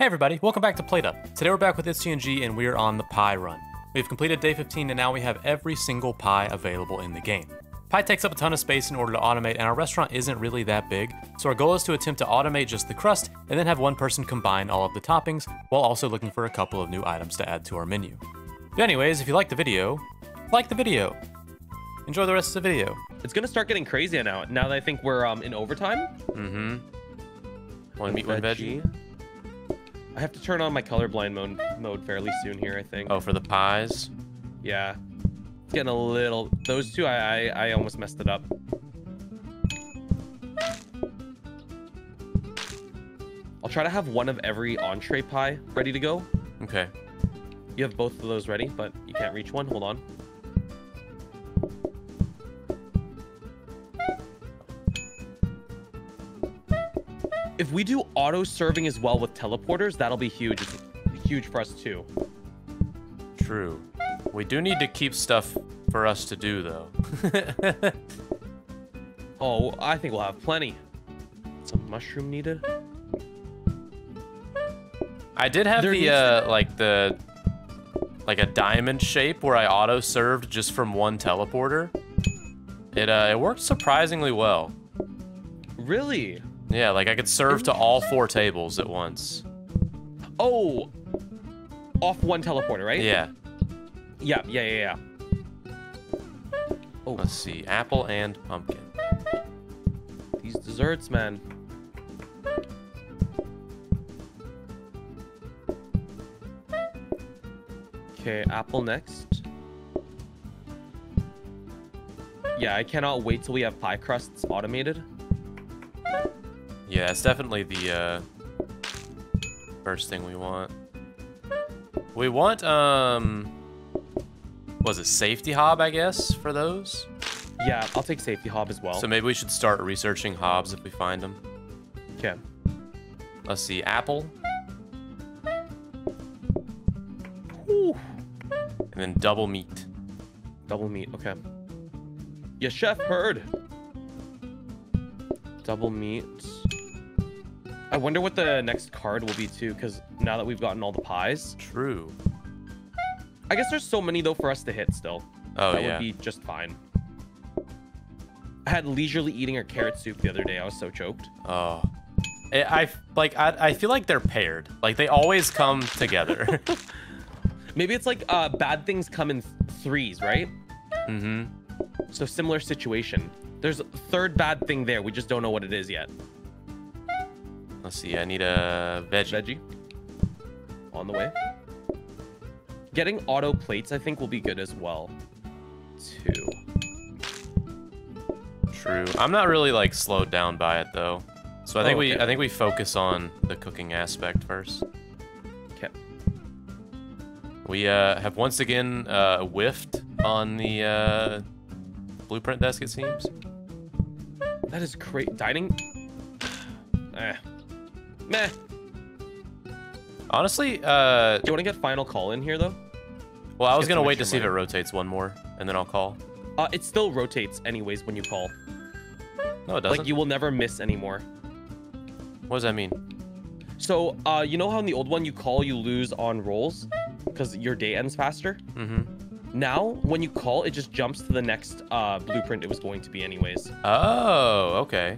Hey everybody, welcome back to Plate Up. Today we're back with Itsgng and we're on the pie run. We've completed day 15 and now we have every single pie available in the game. Pie takes up a ton of space in order to automate and our restaurant isn't really that big, so our goal is to attempt to automate just the crust and then have one person combine all of the toppings while also looking for a couple of new items to add to our menu. But anyways, if you like the video, enjoy the rest of the video. It's gonna start getting crazy now that I think we're in overtime. Mm-hmm. One meat, one veggie. I have to turn on my colorblind mode fairly soon here, I think. Oh, for the pies? Yeah. It's getting a little... Those two, I almost messed it up. I'll try to have one of every entree pie ready to go. Okay. You have both of those ready, but you can't reach one. Hold on. If we do auto serving as well with teleporters, that'll be huge. It's huge for us too. True. We do need to keep stuff for us to do though. Oh, I think we'll have plenty. Some mushroom needed. I did have like a diamond shape where I auto served just from one teleporter. It worked surprisingly well. Really? Yeah, like I could serve to all four tables at once. Oh, off one teleporter, right? Yeah. Yeah. Oh, let's see, apple and pumpkin. These desserts, man. Okay, apple next. Yeah, I cannot wait till we have pie crusts automated. Yeah, it's definitely the first thing we want. We want, was it Safety Hob, I guess, for those? Yeah, I'll take Safety Hob as well. So maybe we should start researching Hobs if we find them. Okay. Let's see, apple. Ooh. And then double meat. Double meat, okay. Yes, Chef Heard. Double meat. I wonder what the next card will be too, because now that we've gotten all the pies. True. I guess there's so many though for us to hit still. Oh yeah. That would be just fine. I had leisurely eating a carrot soup the other day. I was so choked. Oh. I feel like they're paired. Like they always come together. Maybe it's like bad things come in threes, right? Mm-hmm. So similar situation. There's a third bad thing there. We just don't know what it is yet. Let's see. I need a veggie. On the way. Getting auto plates, I think, will be good as well. Two. True. I'm not really like slowed down by it though, so I think I think we focus on the cooking aspect first. Okay. We have once again whiffed on the blueprint desk, it seems. That is great. Dining? Meh. Honestly, do you want to get final call in here, though? Well, I was going to wait to see if it rotates one more, and then I'll call. It still rotates anyways when you call. No, it doesn't. Like, you will never miss anymore. What does that mean? So, you know how in the old one you call, you lose on rolls? Because your day ends faster? Mm-hmm. Now, when you call, it just jumps to the next blueprint it was going to be anyways. Oh, okay.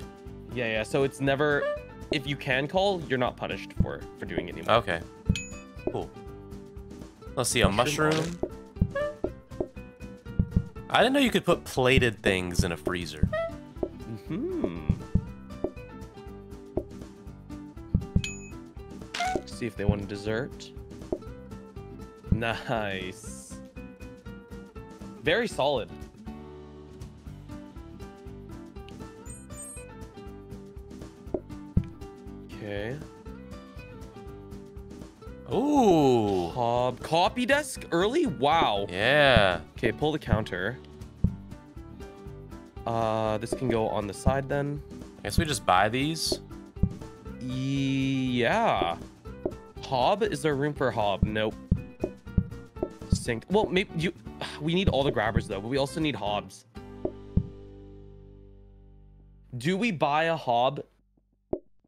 Yeah, so it's never... If you can call, you're not punished for doing it anymore. Okay. Cool. Let's see, a mushroom. I didn't know you could put plated things in a freezer. Mm-hmm. Let's see if they want a dessert. Nice. Very solid. Okay. Ooh. Copy desk early? Wow. Yeah. Okay, pull the counter. This can go on the side then. I guess we just buy these. Yeah. Hob? Is there room for hob? Nope. Sink. Well, maybe you... We need all the grabbers, though, but we also need hobs. Do we buy a hob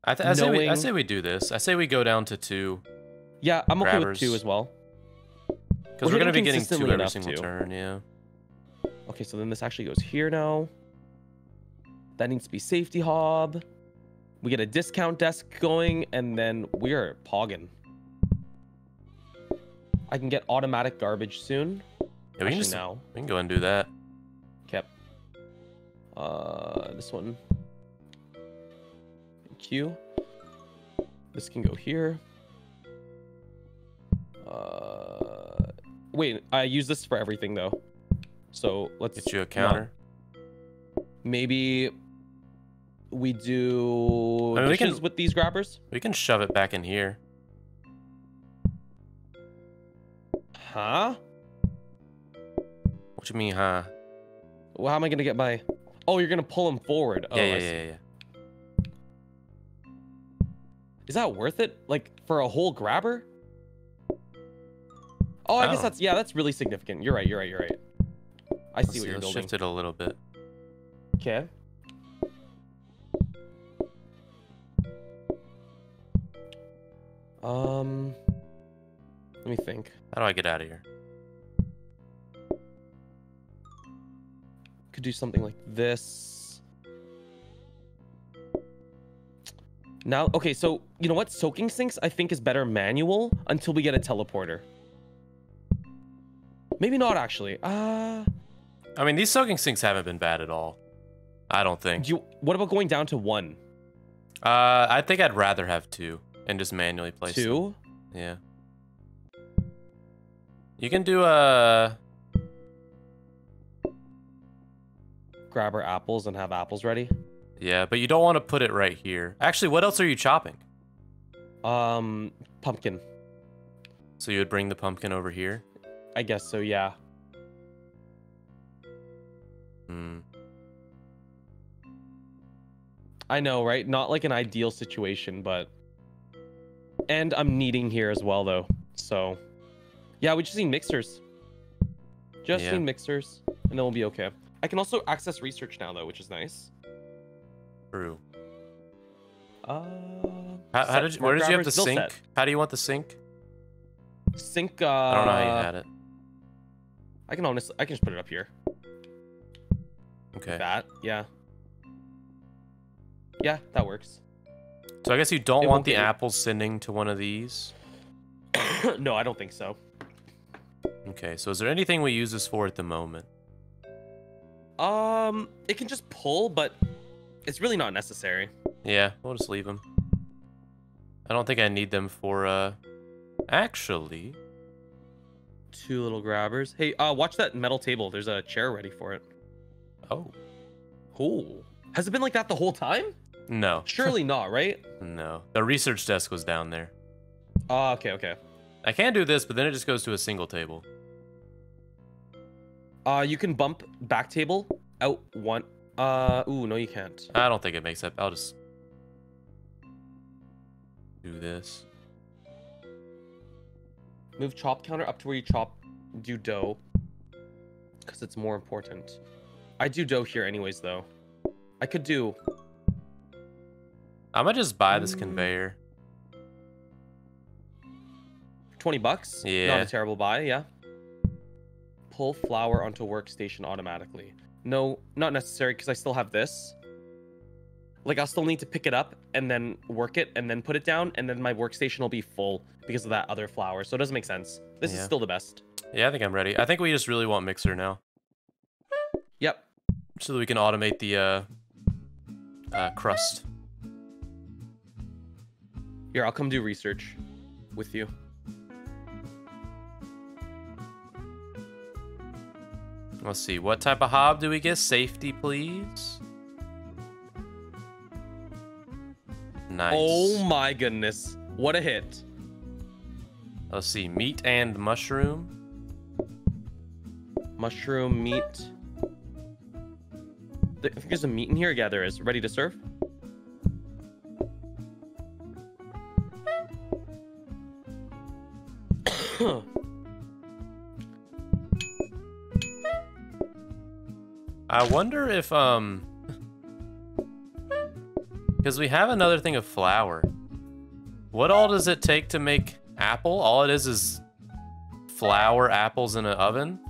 I say we do this. I say we go down to 2. Yeah, I'm okay with 2 as well. Because we're going to be getting 2 every single turn, yeah. Okay, so then this actually goes here now. That needs to be safety hob. We get a discount desk going, and then we're pogging. I can get automatic garbage soon. Yeah, we can go and do that. Yep. This one. Q. This can go here. Wait, I use this for everything though. So let's get you a counter. Maybe we do. I mean, we can with these grabbers. We can shove it back in here. Huh? What you mean, huh? Well, how am I gonna get by? Oh, you're gonna pull him forward. Oh, yeah. Is that worth it? Like for a whole grabber? Oh, I guess that's that's really significant. You're right. You're right. I see what you're building. Shift it a little bit. Okay. Let me think. How do I get out of here? Could do something like this. Now, okay, so you know what? Soaking sinks, I think, is better manual until we get a teleporter. Maybe not, actually. I mean, these soaking sinks haven't been bad at all. I don't think. What about going down to 1? I think I'd rather have 2 and just manually place 2? Them. Yeah. You can do a grabber apples and have apples ready. Yeah, but you don't want to put it right here. Actually, what else are you chopping? Pumpkin. So you would bring the pumpkin over here? I guess so, yeah. Hmm. I know, right? Not like an ideal situation, but... And I'm kneading here as well, though. So... Yeah, we just need mixers. Just need mixers, and then we'll be okay. I can also access research now, though, which is nice. True. Where did you have the sink? Set. How do you want the sink? Sink. I don't know how you had it. I can just put it up here. Okay. Like that, yeah. Yeah, that works. So I guess you don't want the apples sending to one of these. No, I don't think so. Okay, so is there anything we use this for at the moment? It can just pull, but it's really not necessary. Yeah, we'll just leave them. I don't think I need them for, actually... 2 little grabbers. Hey, watch that metal table. There's a chair ready for it. Oh. Cool. Has it been like that the whole time? No. Surely not, right? No. The research desk was down there. Oh, okay. I can do this, but then it just goes to a single table. You can bump back table out 1. Ooh, no, you can't. I don't think it makes sense. I'll just do this. Move chop counter up to where you do dough, because it's more important. I do dough here anyways, though. I could do. I'm gonna just buy this conveyor. $20. Yeah. Not a terrible buy, yeah. Pull flour onto workstation automatically. No, not necessary, because I still have this. Like, I'll still need to pick it up and then work it and then put it down, and then my workstation will be full because of that other flour. So it doesn't make sense. This is still the best. Yeah, I think I'm ready. I think we just really want mixer now. Yep. So that we can automate the crust. Here, I'll come do research with you. Let's see, what type of hob do we get? Safety, please. Nice. Oh my goodness, what a hit. Let's see, meat and mushroom. Mushroom, meat. I think there's a meat in here. Yeah, there is. Ready to serve? I wonder if Because we have another thing of flour. What all does it take to make apple? All it is flour, apples in an oven?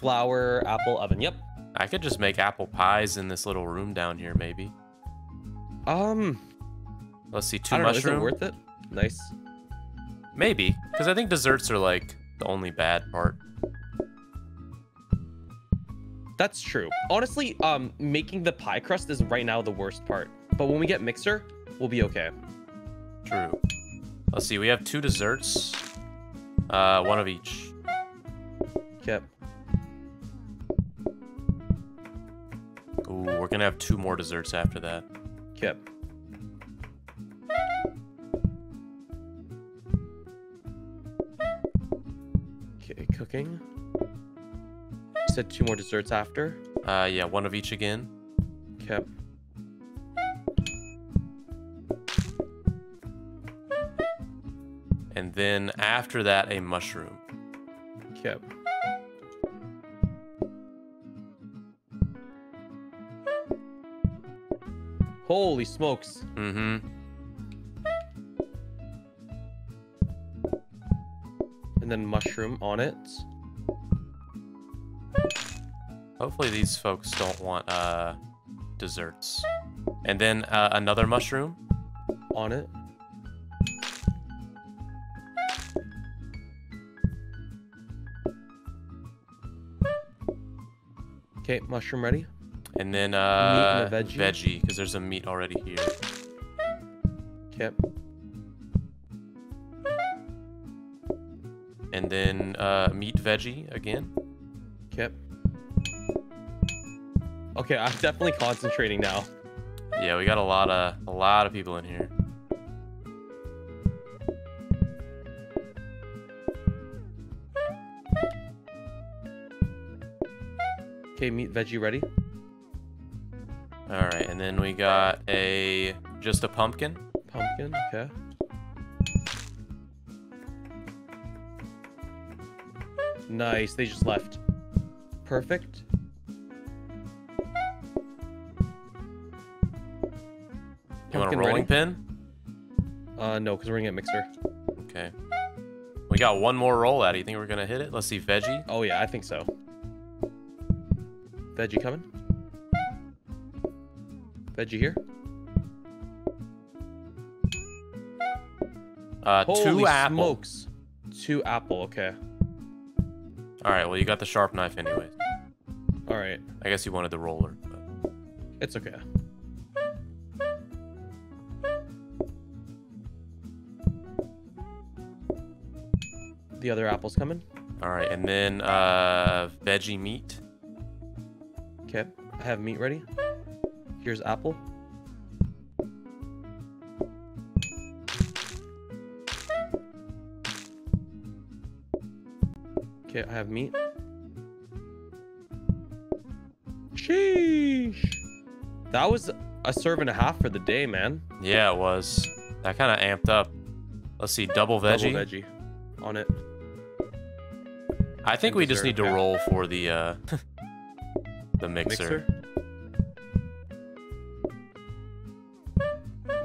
Flour, apple, oven, yep. I could just make apple pies in this little room down here, maybe. Let's see, two mushrooms. Is it worth it? Nice. Maybe, because I think desserts are like the only bad part. That's true. Honestly, making the pie crust is right now the worst part. But when we get mixer, we'll be okay. True. Let's see, we have two desserts. One of each. Yep. Ooh, we're gonna have two more desserts after that. Yep. Okay, cooking. You said two more desserts after? Yeah, one of each again. Okay. And then after that, a mushroom. Okay. Holy smokes. Mm-hmm. And then mushroom on it. Hopefully these folks don't want desserts. And then another mushroom on it. Okay, mushroom ready. And then meat and veggie, because there's a meat already here. Yep. And then meat, veggie again. Yep. Okay, I'm definitely concentrating now. Yeah, we got a lot of people in here. Okay, meat, veggie ready. All right, and then we got just a pumpkin. Pumpkin, okay. Nice, they just left. Perfect. You want a rolling pin? No, because we're gonna get mixer. Okay. We got one more roll out. You think we're gonna hit it? Let's see, veggie. Oh yeah, I think so. Veggie coming. Veggie here. Holy smokes. Two apple, okay. Alright, well you got the sharp knife anyway. Alright. I guess you wanted the roller, but it's okay. The other apple's coming. All right, and then veggie meat. Okay, I have meat ready. Here's apple. Okay, I have meat. Sheesh. That was a serve and a half for the day, man. Yeah, it was. That kind of amped up. Let's see, double veggie. Double veggie on it. I think we just need to roll for the the mixer.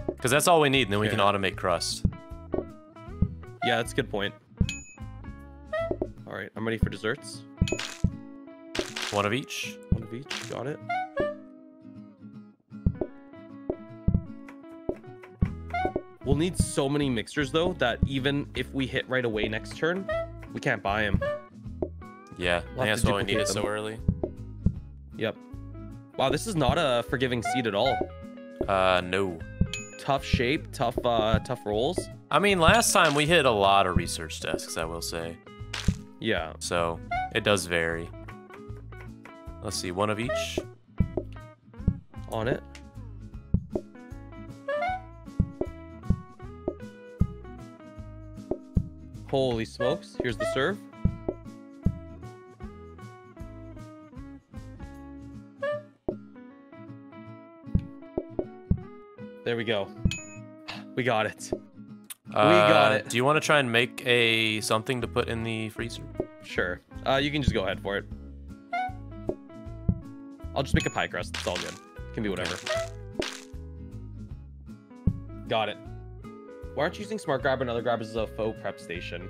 Because that's all we need, and then we can automate crust. Yeah, that's a good point. Alright, I'm ready for desserts. One of each. One of each, got it. We'll need so many mixers, though, that even if we hit right away next turn, we can't buy them. Yeah, I think that's why we need it so early. Yep. Wow, this is not a forgiving seed at all. No. Tough shape, tough rolls. I mean, last time we hit a lot of research desks, I will say. Yeah. So, it does vary. Let's see, one of each. On it. Holy smokes, here's the serve. There we go. We got it. Do you want to try and make something to put in the freezer? Sure. You can just go ahead for it. I'll just make a pie crust. It's all good. It can be whatever. Got it. Why aren't you using smart grab and other grabbers as a faux prep station?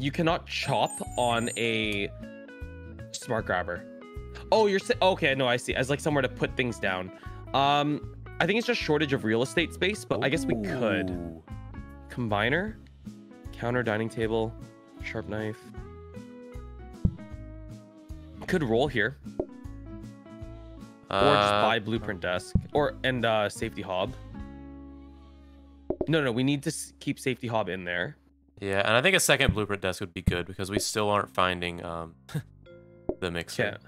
You cannot chop on a smart grabber. Oh, you're okay. No, I see. I was like somewhere to put things down. I think it's just shortage of real estate space, but I guess we could. Combiner, counter, dining table, sharp knife. Could roll here. Or just buy blueprint desk and safety hob. No, we need to keep safety hob in there. Yeah, and I think a second blueprint desk would be good because we still aren't finding the mixer. Yeah.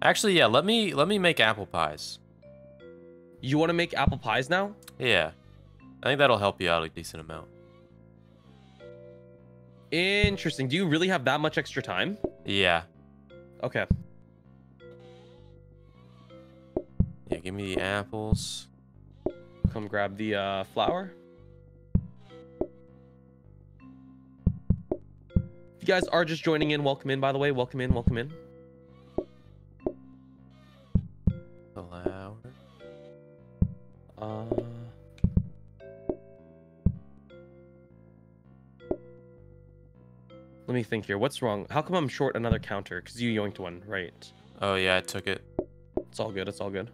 Actually, yeah, let me make apple pies. You want to make apple pies now? Yeah. I think that'll help you out a decent amount. Interesting. Do you really have that much extra time? Yeah. Okay. Yeah, give me the apples. Come grab the flour. If you guys are just joining in, welcome in, by the way. Welcome in, welcome in. Flour. Let me think here. What's wrong? How come I'm short another counter? Because you yoinked one, right? Oh, yeah, I took it. It's all good. It's all good.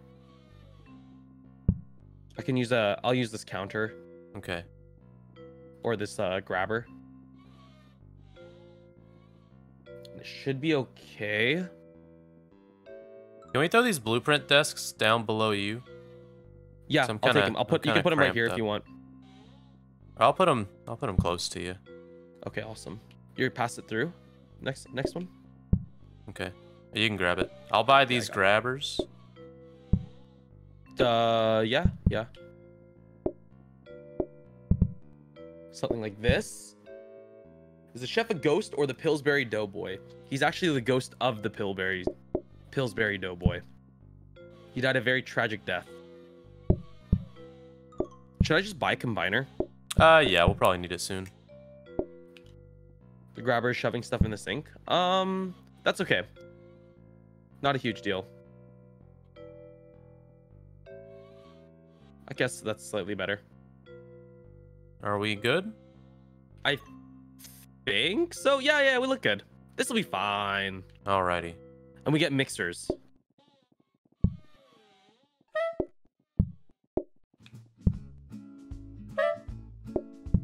I can use a... I'll use this counter. Okay. Or this grabber. It should be okay. Can we throw these blueprint desks down below you? Yeah, so I'll take them. You can put them right here if you want. I'll put them close to you. Okay, awesome. You pass it through. Next one. Okay, you can grab it. I'll buy these grabbers. Yeah. Something like this. Is the chef a ghost or the Pillsbury Doughboy? He's actually the ghost of the Pillsbury Doughboy. He died a very tragic death. Should I just buy a combiner? Yeah, we'll probably need it soon. The grabber is shoving stuff in the sink. That's okay. Not a huge deal. I guess that's slightly better. Are we good? I think so. Yeah, we look good. This will be fine. Alrighty. And we get mixers.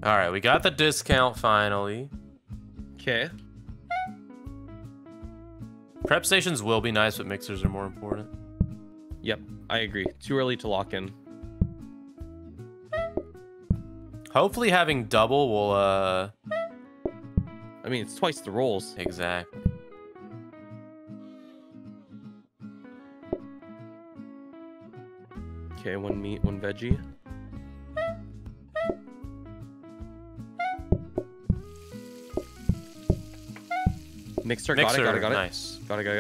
Alright, we got the discount finally. Okay. Prep stations will be nice, but mixers are more important. Yep, I agree. Too early to lock in. Hopefully having double will, I mean, it's twice the rolls. Exactly. Okay, one meat, one veggie. Mixer, got it. Nice. Got it.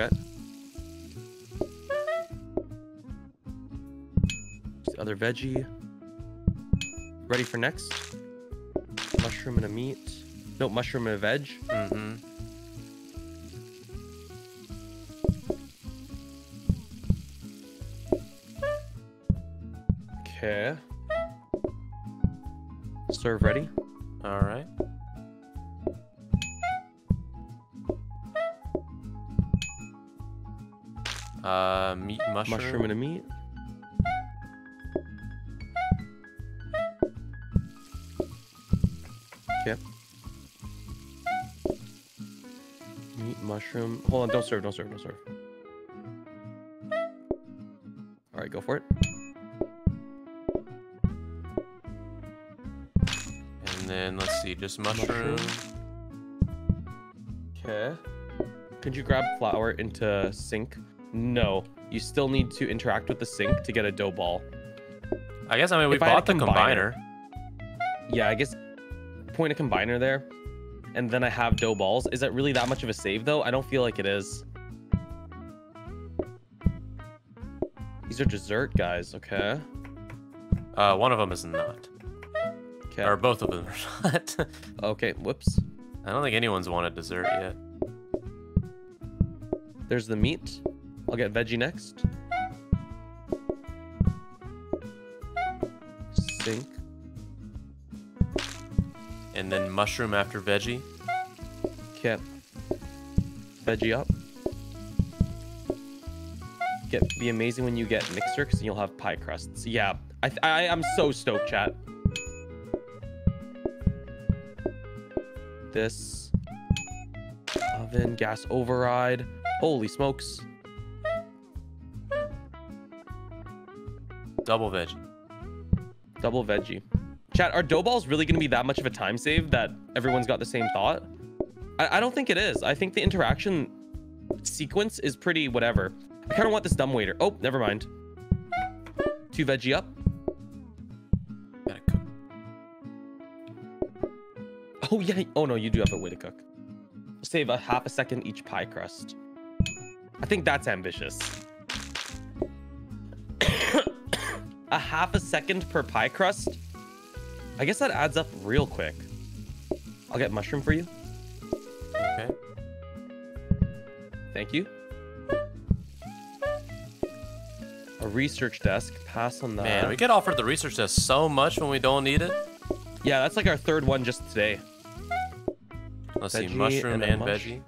Just the other veggie. Ready for next? Mushroom and a meat. No, mushroom and a veg. Mm-hmm. Okay. Serve ready. All right. Meat, mushroom and a meat. Okay. Meat, mushroom. Hold on, don't serve. All right, go for it. And then let's see, just mushroom. Okay. Could you grab flour into sink? No, you still need to interact with the sink to get a dough ball. I guess, I mean, we bought the combiner. Yeah, I guess point a combiner there. And then I have dough balls. Is that really that much of a save, though? I don't feel like it is. These are dessert, guys. Okay. One of them is not. Okay. Or both of them are not. Okay, whoops. I don't think anyone's wanted dessert yet. There's the meat. I'll get veggie next. think. And then mushroom after veggie. Get veggie up. Be amazing when you get mixer, because you'll have pie crusts. Yeah, I'm so stoked, chat. This oven gas override. Holy smokes! Double veg. Double veggie. Chat, are dough balls really going to be that much of a time save that everyone's got the same thought? I don't think it is. I think the interaction sequence is pretty whatever. I kind of want this dumbwaiter. Oh, never mind. Two veggie up. Gotta cook. Oh, yeah. Oh, no, you do have a way to cook. Save a half a second each pie crust. I think that's ambitious. A half a second per pie crust? I guess that adds up real quick. I'll get mushroom for you. Okay. Thank you. A research desk, pass on that. Man, we get offered the research desk so much when we don't need it. Yeah, that's like our third one just today. Let's see, mushroom and veggie.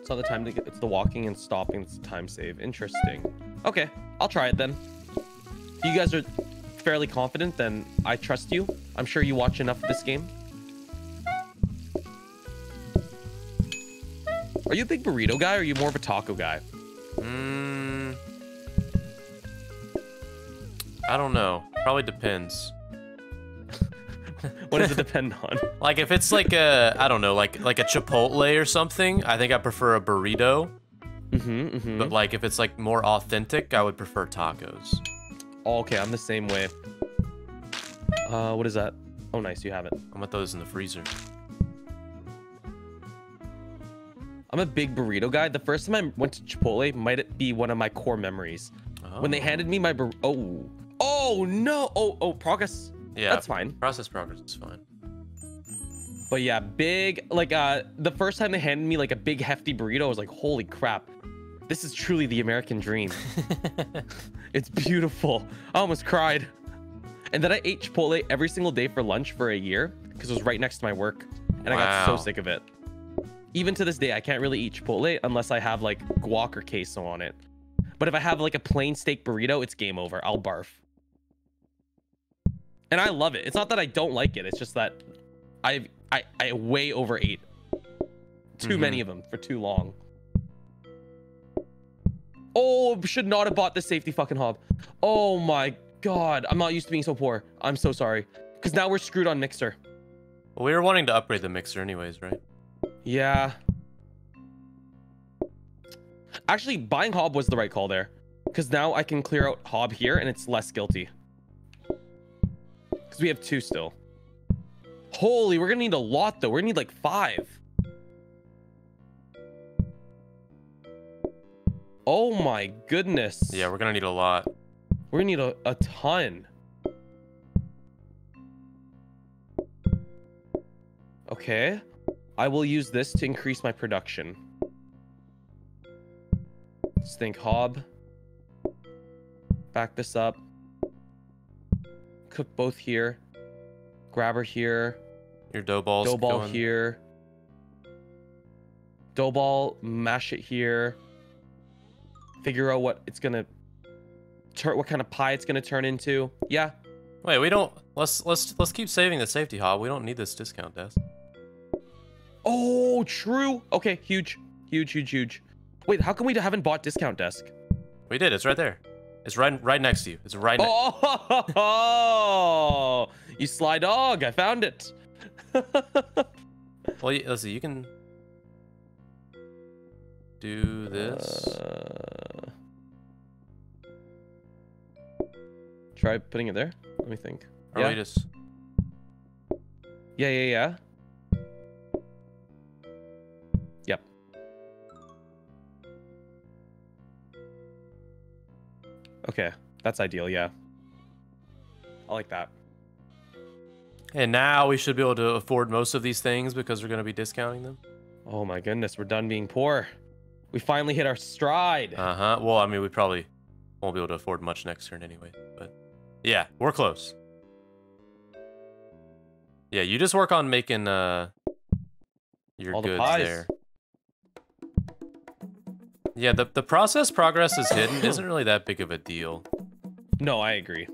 It's not the time to get, it's the walking and stopping, it's the time save. Interesting. Okay, I'll try it then. If you guys are fairly confident, then I trust you. I'm sure you watch enough of this game. Are you a big burrito guy, or are you more of a taco guy? I don't know. Probably depends. What does it depend on? Like, if it's like a, I don't know, like a Chipotle or something, I think I prefer a burrito. But like, if it's like more authentic, I would prefer tacos. Oh, okay, I'm the same way. What is that? Oh, nice, you have it. I'm gonna throw those in the freezer. I'm a big burrito guy. The first time I went to Chipotle might be one of my core memories. Oh. When they handed me my burrito. Oh. Oh, no. Oh, oh, progress. Yeah. That's fine. Progress is fine. But yeah, big, like, the first time they handed me, like, a big, hefty burrito, I was like, holy crap. This is truly the American dream. It's beautiful. I almost cried. And then I ate Chipotle every single day for lunch for a year because it was right next to my work. And wow. I got so sick of it. Even to this day, I can't really eat Chipotle unless I have like guac or queso on it. But if I have like a plain steak burrito, it's game over. I'll barf. And I love it. It's not that I don't like it. It's just that I way overate. Too many of them for too long. Oh, should not have bought this safety fucking hob. Oh my God. I'm not used to being so poor. I'm so sorry. Because now we're screwed on mixer. Well, we were wanting to upgrade the mixer anyways, right? Yeah. Actually, buying hob was the right call there. Because now I can clear out hob here and it's less guilty. Because we have two still. Holy, we're going to need a lot, though. We're going to need like 5. Oh, my goodness. Yeah, we're going to need a lot. We're going to need a ton. Okay. I will use this to increase my production. Let's think hob. Back this up. Cook both here. Grabber here. Your dough balls. Dough ball going. Here. Dough ball, mash it here. Figure out what it's gonna turn, what kind of pie it's gonna turn into. Yeah. Wait, we don't. Let's keep saving the safety hob. We don't need this discount desk. Oh, true. Okay, huge. Wait, how come we haven't bought discount desk? We did. It's right there. It's right next to you. It's right next. Oh, you sly dog! I found it. Well, let's see. You can do this. Try putting it there. Let me think. Or yeah. Just... Yeah. Okay, that's ideal, yeah. I like that. And now we should be able to afford most of these things because we're going to be discounting them. Oh my goodness, we're done being poor. We finally hit our stride. Well, I mean, we probably Won't be able to afford much next turn anyway. But yeah, we're close. Yeah, you just work on making your all goods the pies there. Yeah, the process progress is hidden isn't really that big of a deal. No, I agree.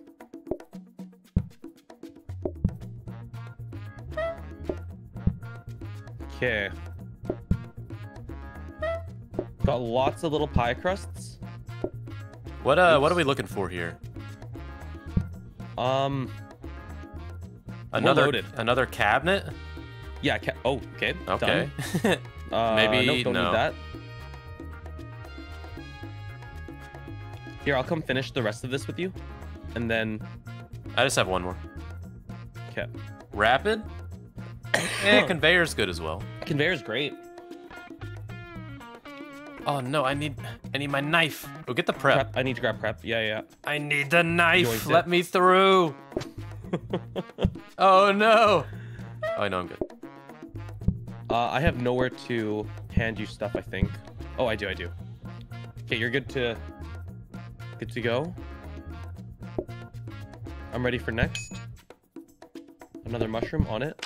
Okay. Got lots of little pie crusts. What are we looking for here? Another cabinet? Yeah, oh, okay. Okay. Done. Maybe no, don't need that. Here, I'll come finish the rest of this with you. And then I just have one more. Okay. Rapid? Eh, conveyor's good as well. Conveyor's great. Oh no, I need my knife. Go get the prep. I need to grab prep. Yeah, yeah. I need the knife. Let me through. Oh no. Oh no, I'm good. I have nowhere to hand you stuff, I think. Oh, I do. Okay, you're good to go. I'm ready for next. Another mushroom on it.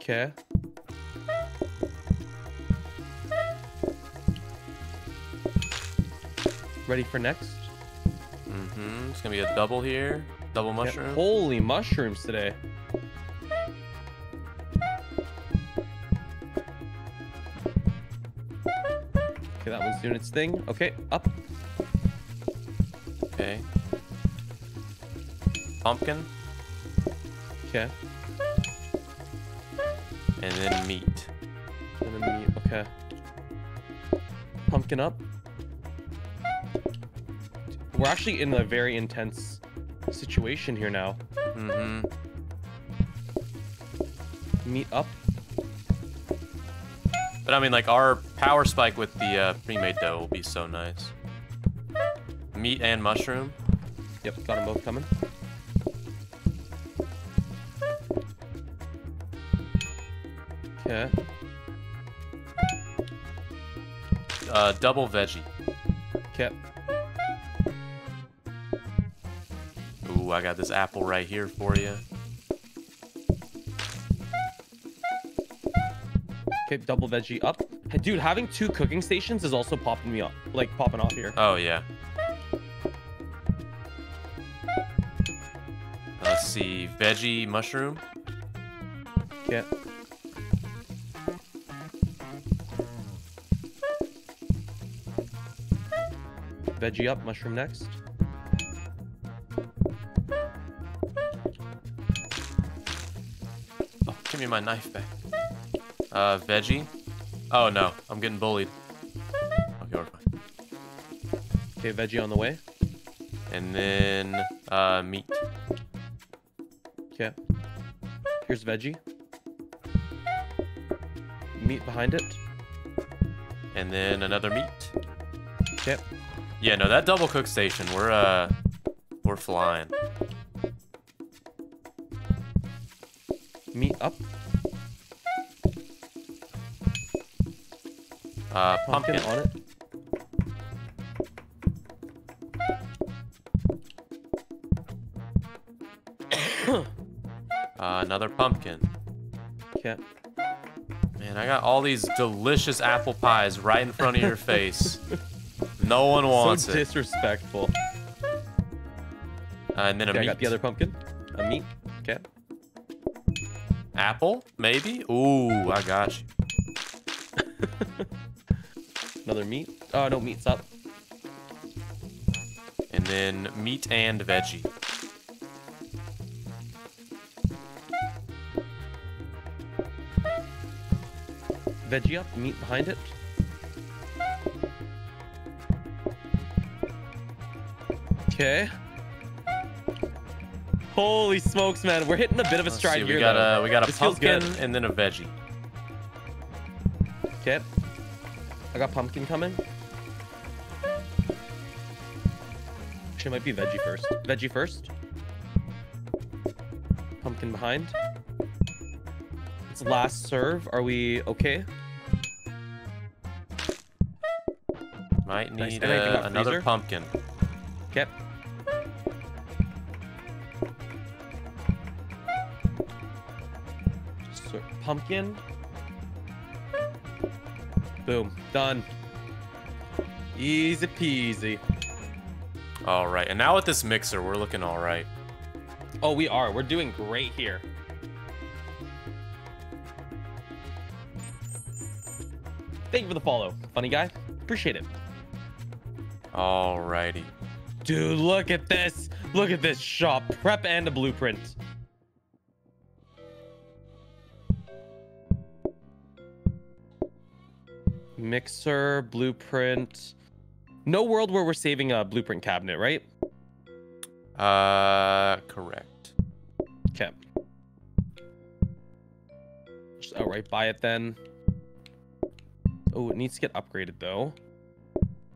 Okay. Ready for next. Mm-hmm. It's gonna be a double here. Double mushroom. Yeah, holy mushrooms today. Okay, that one's doing its thing. Okay, up. Okay. Pumpkin. Okay. And then meat. And then meat, okay. Pumpkin up. We're actually in a very intense situation here now. Mm-hmm. Meat up. But I mean, like, our power spike with the pre-made dough will be so nice. Meat and mushroom. Yep, got them both coming. Okay. Double veggie. Okay. Ooh, I got this apple right here for you. Okay, double veggie up. Hey, dude, having two cooking stations is also popping me up, like popping off here. Oh yeah. Let's see, veggie mushroom. Okay. Veggie up, mushroom next. Oh, give me my knife back. Veggie. Oh no, I'm getting bullied. Okay, we're fine. Okay, veggie on the way. And then meat. Okay. Here's veggie. Meat behind it. And then another meat. Okay. Yeah, no, that double cook station, we're flying. Meat up. Pumpkin on it. Another pumpkin. Okay. Man, I got all these delicious apple pies right in front of your face. No one wants it. So disrespectful. And then okay, I got the other pumpkin. A meat. Okay. Apple, maybe? Ooh, I got you. Another meat. Oh, no, meat's up. And then meat and veggie. Veggie up, meat behind it. Okay. Holy smokes, man! We're hitting a bit of a stride here. We got a pumpkin and then a veggie. Okay. I got pumpkin coming. Actually, it might be veggie first. Veggie first. Pumpkin behind. It's last serve. Are we okay? Might need another pumpkin. Yep. Pumpkin. Boom. Done. Easy peasy. All right. And now with this mixer, we're looking all right. Oh, we are. We're doing great here. Thank you for the follow, funny guy. Appreciate it. All righty. Dude, look at this. Look at this shop. Prep and a blueprint. Mixer, blueprint. No world where we're saving a blueprint cabinet, right? Correct. Okay. Just outright buy it then. Oh, it needs to get upgraded though.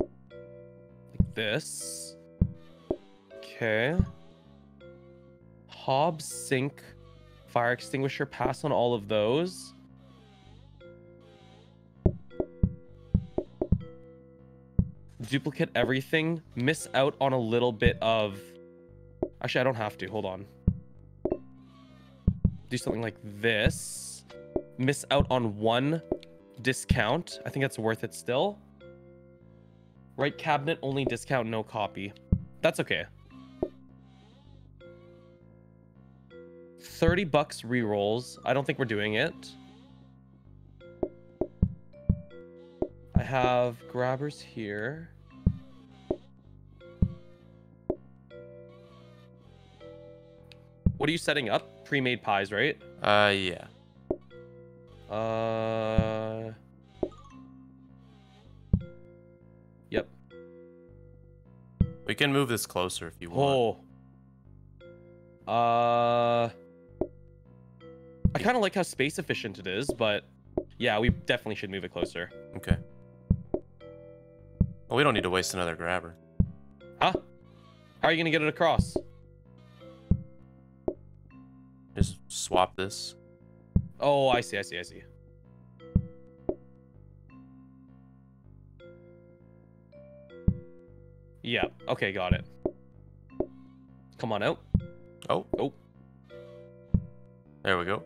Like this. Okay. Hob, sink, fire extinguisher. Pass on all of those. Duplicate everything. Miss out on a little bit of... Actually, I don't have to. Hold on. Do something like this. Miss out on one discount. I think that's worth it still. Right cabinet, only discount, no copy. That's okay. 30 bucks rerolls. I don't think we're doing it. I have grabbers here. What are you setting up? Pre-made pies, right? Yeah. Yep. We can move this closer if you want. Oh. I kind of like how space efficient it is, but yeah, we definitely should move it closer. Okay. Well, we don't need to waste another grabber. Huh? How are you gonna get it across? Just swap this. Oh, I see, I see, I see. Yeah, okay, got it. Come on out. Oh. Oh. There we go.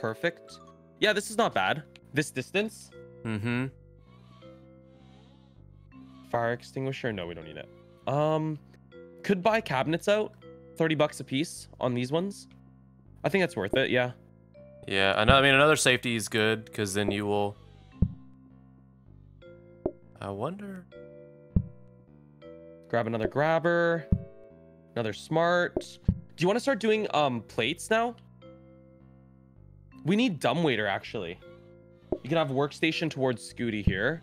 Perfect. Yeah, this is not bad. This distance? Mm-hmm. Fire extinguisher? No, we don't need it. Could buy cabinets out. 30 bucks a piece on these ones. I think that's worth it, yeah. Yeah, I mean, another safety is good, because then you will... I wonder... Grab another grabber. Another smart. Do you want to start doing plates now? We need dumbwaiter, actually. You can have workstation towards Scooty here.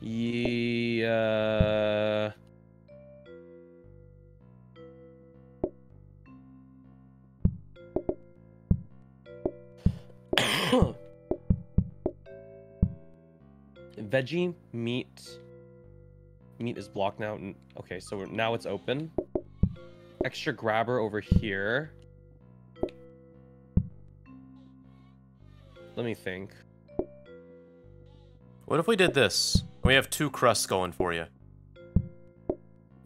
Yeah. Veggie, meat. Meat is blocked now. Okay, so now it's open. Extra grabber over here. Let me think. What if we did this? We have two crusts going for you.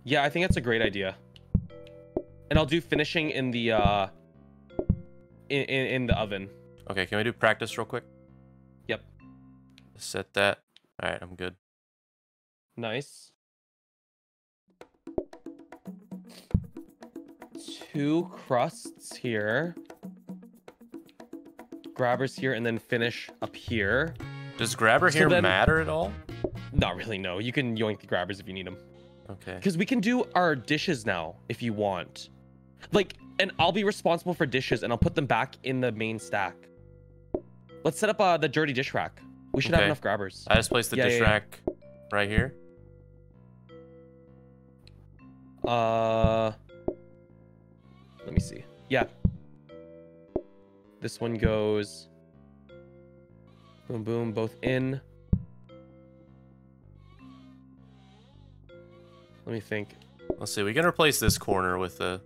Yeah, I think that's a great idea. And I'll do finishing in the in the oven. Okay, can we do practice real quick? Yep. Set that. All right, I'm good. Nice. Two crusts here. Grabbers here, and then finish up here. Does grabber here matter at all? Not really, no. You can yoink the grabbers if you need them. Okay. Because we can do our dishes now if you want. Like, and I'll be responsible for dishes, and I'll put them back in the main stack. Let's set up the dirty dish rack. We should have enough grabbers. I just placed the dish rack right here. Let me see. Yeah. This one goes... Boom, boom, both in. Let me think. Let's see. We can replace this corner with a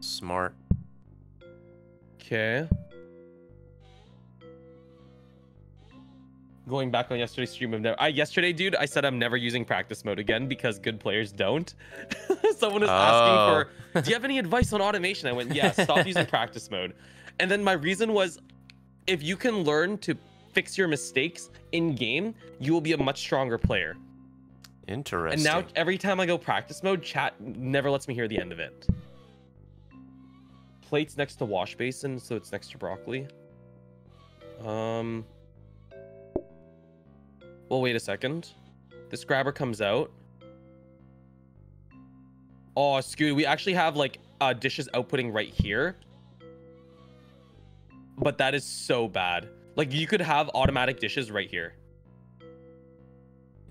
smart. Okay. going back on yesterday's stream of never. Yesterday, dude, I said I'm never using practice mode again because good players don't. Someone is asking for, do you have any advice on automation? I went, yeah, stop using practice mode. And then my reason was, if you can learn to fix your mistakes in game, you will be a much stronger player. Interesting. And now every time I go practice mode, chat never lets me hear the end of it. Plate's next to wash basin, so it's next to broccoli. Well, wait a second. This grabber comes out. Oh, Scoot, we actually have like dishes outputting right here. But that is so bad. Like, you could have automatic dishes right here.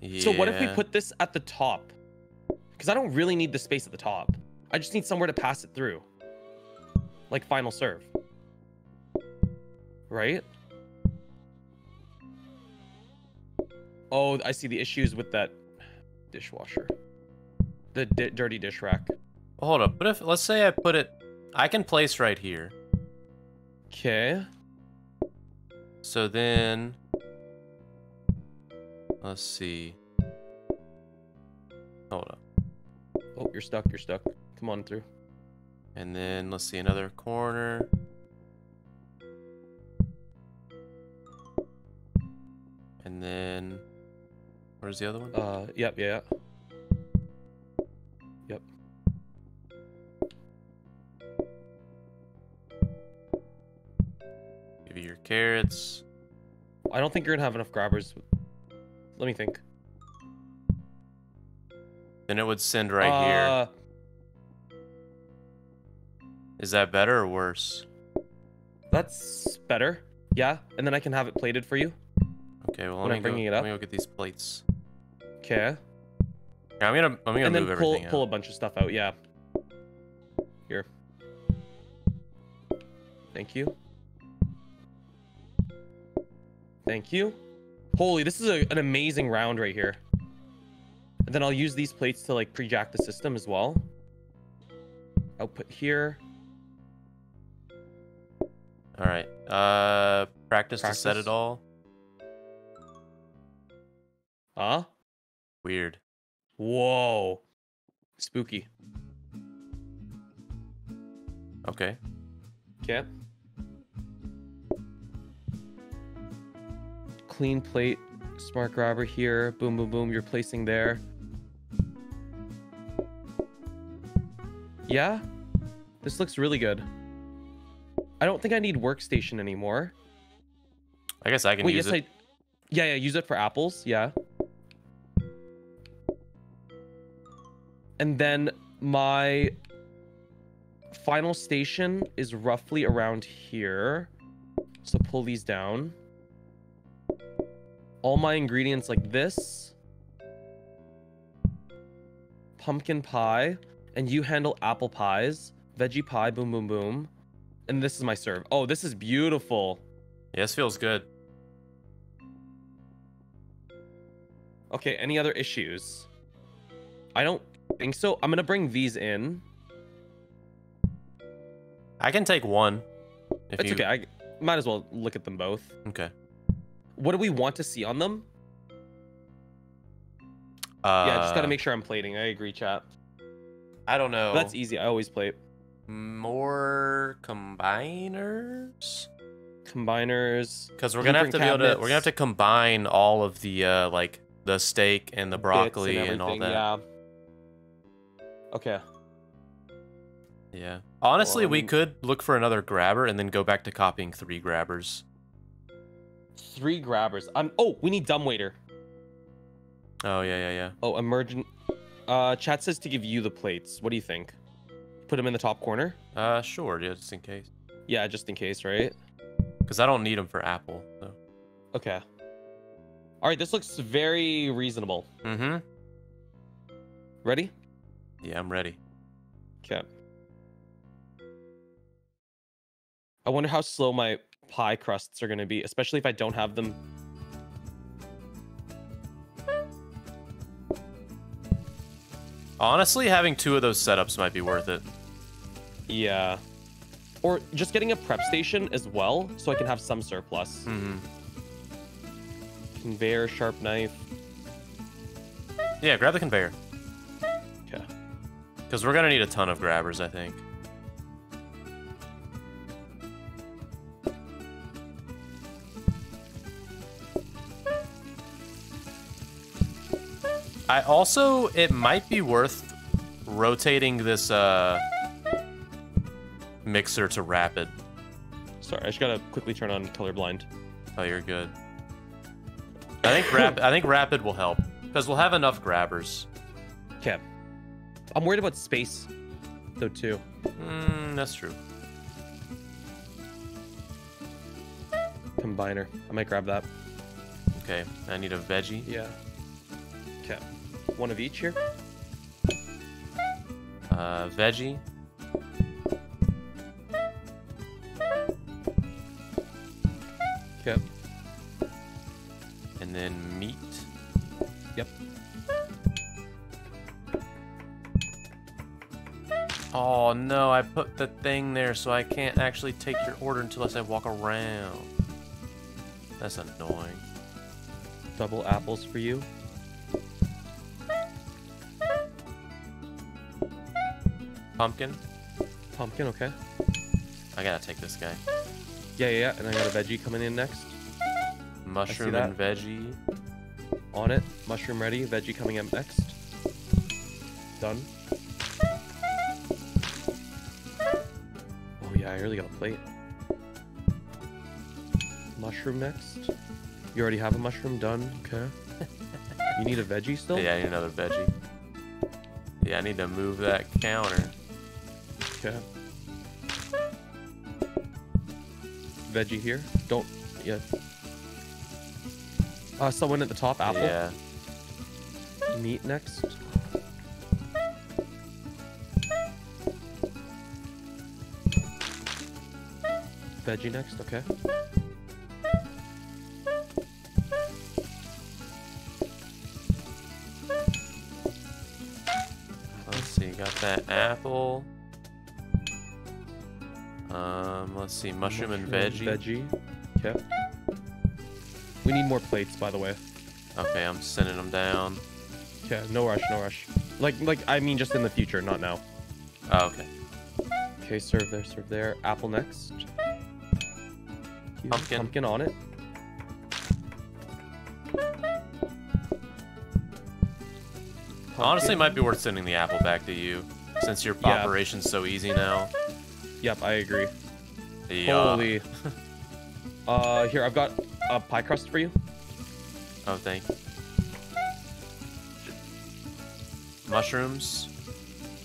Yeah. So what if we put this at the top? Because I don't really need the space at the top. I just need somewhere to pass it through. Like final serve. Right? Oh, I see the issues with that dishwasher. The dirty dish rack. Well, hold up. What if, let's say I put it... I can place right here. Okay. So then... Let's see. Hold up. Oh, you're stuck. You're stuck. Come on through. And then let's see another corner. And then... Where's the other one? Yep, yeah. Yep. Give you your carrots. I don't think you're gonna have enough grabbers. Let me think. Then it would send right here. Is that better or worse? That's better. Yeah, and then I can have it plated for you. Okay, well, let me go get these plates. Okay. Yeah, I'm gonna move everything out. And then pull a bunch of stuff out, yeah. Here. Thank you. Thank you. Holy, this is an amazing round right here. And then I'll use these plates to like pre-jack the system as well. Output here. All right. Practice to set it all. Huh? Weird. Whoa. Spooky. Okay. Okay. Clean plate, smart grabber here. Boom, boom, boom. You're placing there. Yeah. This looks really good. I don't think I need workstation anymore. I guess I can use it. Yeah, use it for apples. Yeah. And then my final station is roughly around here. So pull these down. All my ingredients like this. Pumpkin pie. And you handle apple pies. Veggie pie. Boom, boom, boom. And this is my serve. Oh, this is beautiful. Yeah, this feels good. Okay, any other issues? I don't... think so. I'm gonna bring these in. I can take one. That's okay. I might as well look at them both. Okay. What do we want to see on them? Yeah, just gotta make sure I'm plating. I agree, chat. I don't know. That's easy. I always plate. More combiners. Combiners. Because we're gonna have to be able to. We're gonna have to combine all of the like the steak and the broccoli and all that. Yeah. Okay. Yeah. Honestly, we could look for another grabber and then go back to copying 3 grabbers. 3 grabbers. Oh, we need dumbwaiter. Oh, yeah. Oh, emergent. Chat says to give you the plates. What do you think? Put them in the top corner? Sure. Yeah, just in case. Yeah, just in case, right? Because I don't need them for apple, so. Okay. All right, this looks very reasonable. Mm-hmm. Ready? Yeah, I'm ready. Okay. I wonder how slow my pie crusts are going to be, especially if I don't have them. Honestly, having 2 of those setups might be worth it. Yeah. Or just getting a prep station as well, so I can have some surplus. Mm-hmm. Conveyor, sharp knife. Yeah, grab the conveyor. Okay. Because we're going to need a ton of grabbers, I think. I also, it might be worth rotating this mixer to rapid. Sorry, I just gotta quickly turn on colorblind. Oh, you're good. I think rapid will help because we'll have enough grabbers. Okay. I'm worried about space, though too. That's true. Combiner. I might grab that. Okay. I need a veggie. Yeah. Okay. One of each here. Veggie. Yep. And then meat. Yep. Oh no, I put the thing there so I can't actually take your order until I walk around. That's annoying. Double apples for you. Pumpkin. Pumpkin, okay. I gotta take this guy. Yeah, yeah, yeah, and I got a veggie coming in next. Mushroom and veggie. On it. Mushroom ready, veggie coming up next. Done. Oh yeah, I really got a plate. Mushroom next. You already have a mushroom, done, okay. You need a veggie still? Yeah, I need another veggie. Yeah, I need to move that counter. Okay. Veggie here. Don't. Yeah. Someone at the top. Apple. Yeah. Meat next. Veggie next. Okay. Let's see. Got that apple. Let's see, mushroom and veggie. Okay. We need more plates, by the way. Okay, I'm sending them down. Okay, no rush, no rush. Like, I mean, just in the future, not now. Oh, okay. Okay, serve there, serve there. Apple next. Pumpkin. Pumpkin on it. Pumpkin. Honestly, it might be worth sending the apple back to you, since your operation's so easy now. Yep, I agree. Yeah. Holy. Here, I've got a pie crust for you. Oh, thank you. Mushrooms.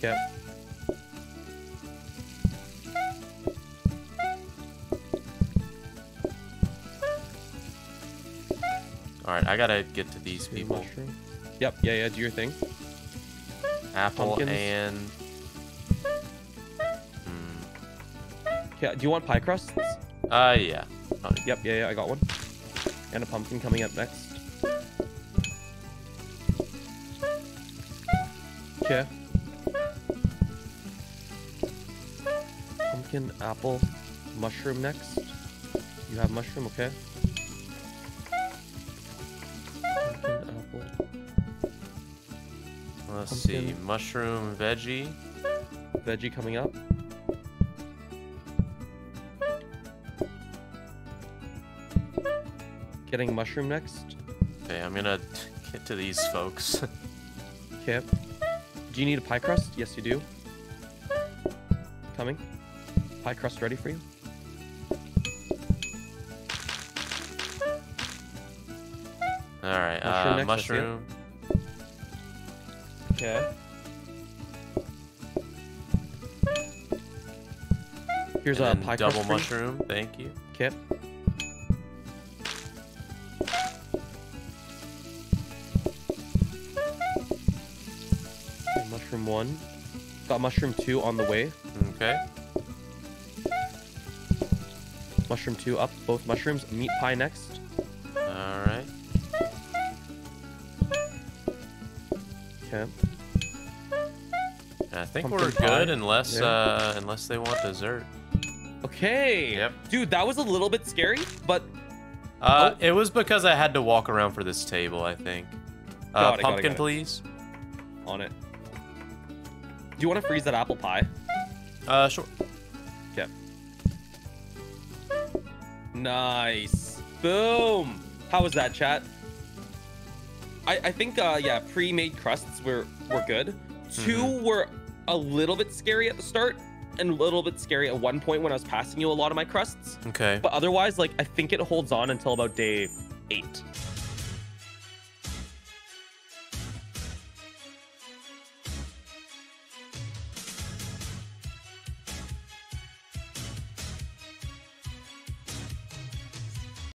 Yep. Alright, I gotta get to these people. Mushroom. Yep, yeah, yeah, do your thing. Apple. Pumpkins. And... Yeah, do you want pie crusts? Yeah. Oh, yep, yeah, yeah, I got one. And a pumpkin coming up next. Okay. Pumpkin, apple, mushroom next. You have mushroom, okay. Pumpkin, apple. Let's see, mushroom, veggie. Veggie coming up. Getting mushroom next. Okay, I'm gonna get to these folks. Okay. Do you need a pie crust? Yes, you do. Coming. Pie crust ready for you. All right. Mushroom. Okay. Here's a pie crust. Double mushroom. Thank you. Okay. One. Got mushroom 2 on the way. Okay. Mushroom 2 up. Both mushrooms. Meat pie next. Alright. Okay. I think we're good unless unless they want dessert. Okay. Yep. Dude, that was a little bit scary, but It was because I had to walk around for this table, I think. Pumpkin, please. On it. Do you want to freeze that apple pie? Sure. Okay. Nice. Boom. How was that, chat? I think, yeah, pre-made crusts were good. Two were a little bit scary at the start and a little bit scary at one point when I was passing you a lot of my crusts. Okay. But otherwise, like, I think it holds on until about day 8.